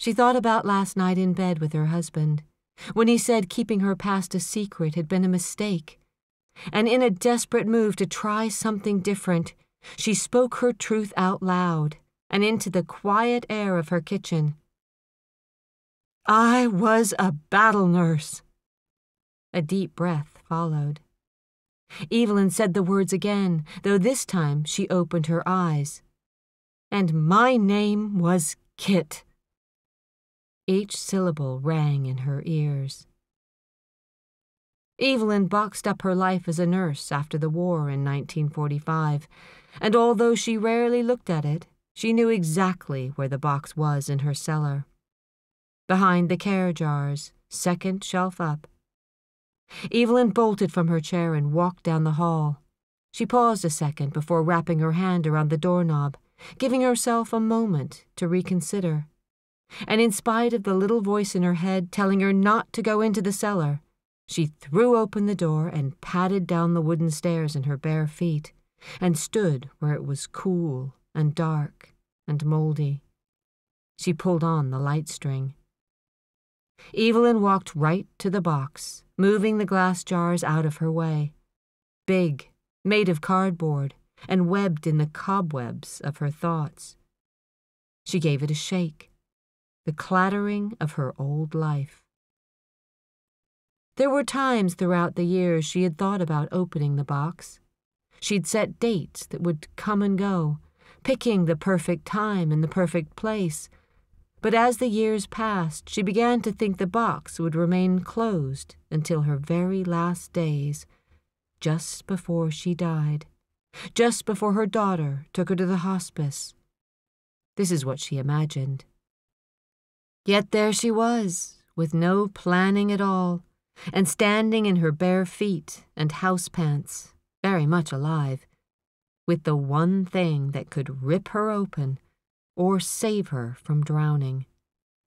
She thought about last night in bed with her husband, when he said keeping her past a secret had been a mistake. And in a desperate move to try something different, she spoke her truth out loud and into the quiet air of her kitchen. I was a battle nurse. A deep breath followed. Evelyn said the words again, though this time she opened her eyes. And my name was Kit. Each syllable rang in her ears. Evelyn boxed up her life as a nurse after the war in 1945, and although she rarely looked at it, she knew exactly where the box was in her cellar. Behind the care jars, second shelf up. Evelyn bolted from her chair and walked down the hall. She paused a second before wrapping her hand around the doorknob, giving herself a moment to reconsider. And in spite of the little voice in her head telling her not to go into the cellar, she threw open the door and padded down the wooden stairs in her bare feet, and stood where it was cool and dark and moldy. She pulled on the light string. Evelyn walked right to the box, moving the glass jars out of her way. Big, made of cardboard, and webbed in the cobwebs of her thoughts. She gave it a shake, the clattering of her old life. There were times throughout the years she had thought about opening the box. She'd set dates that would come and go, picking the perfect time and the perfect place. But as the years passed, she began to think the box would remain closed until her very last days, just before she died, just before her daughter took her to the hospice. This is what she imagined. Yet there she was, with no planning at all, and standing in her bare feet and house pants, very much alive, with the one thing that could rip her open or save her from drowning.